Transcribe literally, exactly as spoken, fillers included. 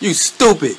You stupid!